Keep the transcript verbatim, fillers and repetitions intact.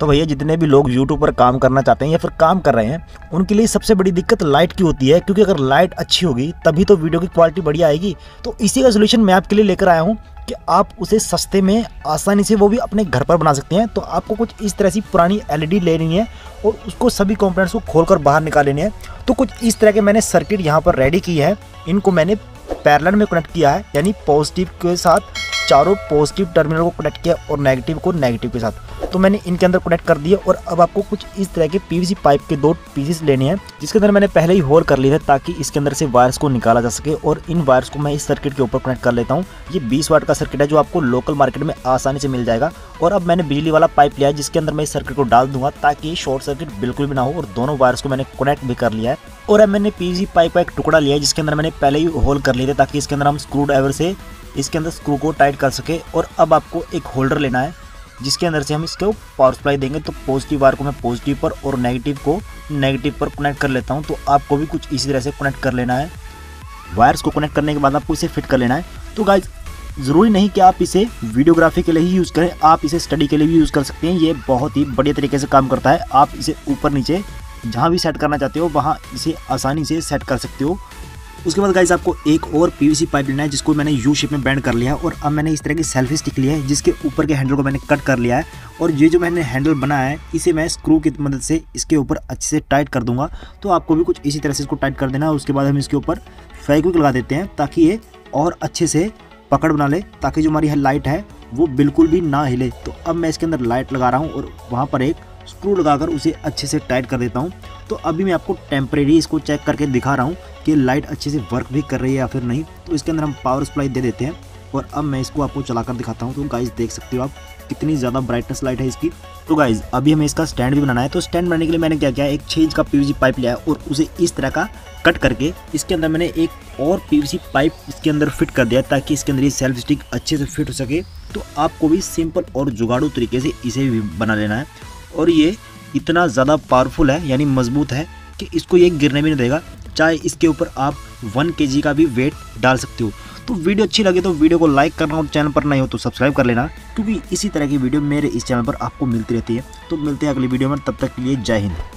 तो भैया जितने भी लोग यूट्यूब पर काम करना चाहते हैं या फिर काम कर रहे हैं, उनके लिए सबसे बड़ी दिक्कत लाइट की होती है, क्योंकि अगर लाइट अच्छी होगी तभी तो वीडियो की क्वालिटी बढ़िया आएगी। तो इसी का सोल्यूशन मैं आपके लिए लेकर आया हूँ कि आप उसे सस्ते में आसानी से वो भी अपने घर पर बना सकते हैं। तो आपको कुछ इस तरह की पुरानी एलईडी लेनी है और उसको सभी कंपोनेंट्स को खोलकर बाहर निकाल लेने हैं। तो कुछ इस तरह के मैंने सर्किट यहाँ पर रेडी किए हैं, इनको मैंने पैरेलल में कनेक्ट किया है, यानी पॉजिटिव के साथ चारों पॉजिटिव टर्मिनल को कनेक्ट किया और नेगेटिव को नेगेटिव के साथ। तो मैंने इनके अंदर कनेक्ट कर दिया और अब आपको कुछ इस तरह के पीवीसी पाइप के दो पीसेस लेने हैं, जिसके अंदर मैंने पहले ही होल कर लिए थे ताकि इसके अंदर से वायर्स को निकाला जा सके। और इन वायर्स को मैं इस सर्किट के ऊपर कनेक्ट कर लेता हूँ। ये बीस वाट का सर्किट है जो आपको लोकल मार्केट में आसानी से मिल जाएगा। और अब मैंने बिजली वाला पाइप लिया है जिसके अंदर मैं इस सर्किट को डाल दूंगा ताकि शॉर्ट सर्किट बिल्कुल भी ना हो, और दोनों वायर्स को मैंने कनेक्ट भी कर लिया है। और अब मैंने पीवीसी पाइप का एक टुकड़ा लिया है जिसके अंदर मैंने पहले ही होल कर लिए थे ताकि इसके अंदर हम स्क्रू ड्राइवर से इसके अंदर स्क्रू को टाइट कर सके। और अब आपको एक होल्डर लेना है जिसके अंदर से हम इसको पावर सप्लाई देंगे। तो पॉजिटिव वायर को मैं पॉजिटिव पर और नेगेटिव को नेगेटिव पर कनेक्ट कर लेता हूं। तो आपको भी कुछ इसी तरह से कनेक्ट कर लेना है। वायर्स को कनेक्ट करने के बाद आपको इसे फिट कर लेना है। तो गाइस ज़रूरी नहीं कि आप इसे वीडियोग्राफी के लिए ही यूज़ करें, आप इसे स्टडी के लिए भी यूज़ कर सकते हैं। ये बहुत ही बढ़िया तरीके से काम करता है। आप इसे ऊपर नीचे जहाँ भी सेट करना चाहते हो वहाँ इसे आसानी से सेट कर सकते हो। उसके बाद गाइस आपको एक और पीवीसी पाइप लेना है जिसको मैंने यू शेप में बैंड कर लिया है। और अब मैंने इस तरह की सेल्फी स्टिक ली है जिसके ऊपर के हैंडल को मैंने कट कर लिया है। और ये जो मैंने हैंडल बनाया है इसे मैं स्क्रू की मदद से इसके ऊपर अच्छे से टाइट कर दूंगा। तो आपको भी कुछ इसी तरह से इसको टाइट कर देना है। उसके बाद हम इसके ऊपर फेविक्विक लगा देते हैं ताकि ये और अच्छे से पकड़ बना ले, ताकि जो हमारी लाइट है वो बिल्कुल भी ना हिले। तो अब मैं इसके अंदर लाइट लगा रहा हूँ और वहाँ पर एक स्क्रू लगाकर उसे अच्छे से टाइट कर देता हूँ। तो अभी मैं आपको टेम्परेरी इसको चेक करके दिखा रहा हूँ कि लाइट अच्छे से वर्क भी कर रही है या फिर नहीं। तो इसके अंदर हम पावर सप्लाई दे देते हैं और अब मैं इसको आपको चलाकर दिखाता हूँ। तो गाइस देख सकते हो आप कितनी ज़्यादा ब्राइटनेस लाइट है इसकी। तो गाइस अभी हमें इसका स्टैंड भी बनाना है। तो स्टैंड बनाने के लिए मैंने क्या किया, एक छः इंच का पीवीसी पाइप लिया है और उसे इस तरह का कट करके इसके अंदर मैंने एक और पीवीसी पाइप इसके अंदर फिट कर दिया ताकि इसके अंदर ये सेल्फ स्टिक अच्छे से फिट हो सके। तो आपको भी सिंपल और जुगाड़ू तरीके से इसे भी बना लेना है। और ये इतना ज़्यादा पावरफुल है यानी मजबूत है कि इसको ये गिरने भी नहीं देगा, चाहे इसके ऊपर आप वन केजी का भी वेट डाल सकते हो। तो वीडियो अच्छी लगे तो वीडियो को लाइक करना और चैनल पर नए हो तो सब्सक्राइब कर लेना, क्योंकि इसी तरह की वीडियो मेरे इस चैनल पर आपको मिलती रहती है। तो मिलते हैं अगली वीडियो में, तब तक के लिए जय हिंद।